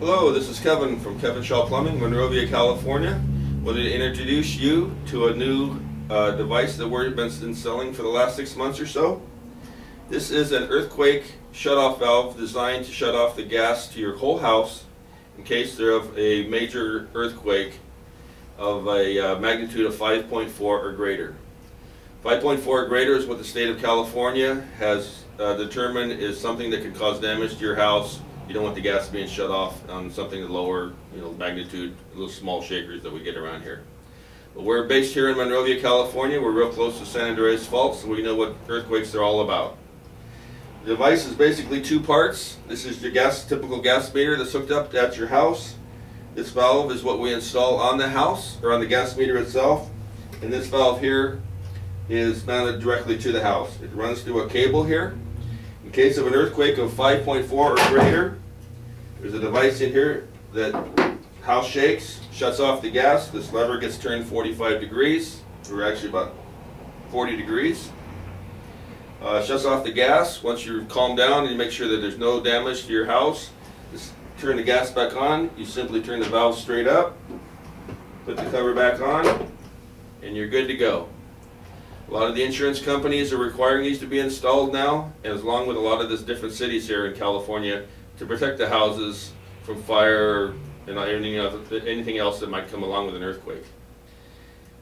Hello, this is Kevin from Kevin Shaw Plumbing, Monrovia, California. Wanted to introduce you to a new device that we've been selling for the last 6 months or so. This is an earthquake shutoff valve designed to shut off the gas to your whole house in case there's a major earthquake of a magnitude of 5.4 or greater. 5.4 or greater is what the state of California has determined is something that could cause damage to your house. You don't want the gas being shut off on something of lower, magnitude, little small shakers that we get around here. But we're based here in Monrovia, California. We're real close to San Andreas Fault, so we know what earthquakes are all about. The device is basically two parts. This is your typical gas meter that's hooked up at your house. This valve is what we install on the house or on the gas meter itself, and this valve here is mounted directly to the house. It runs through a cable here. In case of an earthquake of 5.4 or greater, there's a device in here that house shakes, shuts off the gas. This lever gets turned 45 degrees, or actually about 40 degrees. Shuts off the gas. Once you calm down and you make sure that there's no damage to your house, just turn the gas back on. You simply turn the valve straight up, put the cover back on, and you're good to go. A lot of the insurance companies are requiring these to be installed now, as along with a lot of these different cities here in California, to protect the houses from fire and anything else that might come along with an earthquake.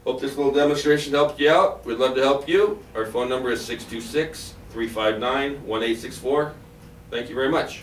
Hope this little demonstration helped you out. We'd love to help you. Our phone number is 626-359-1864. Thank you very much.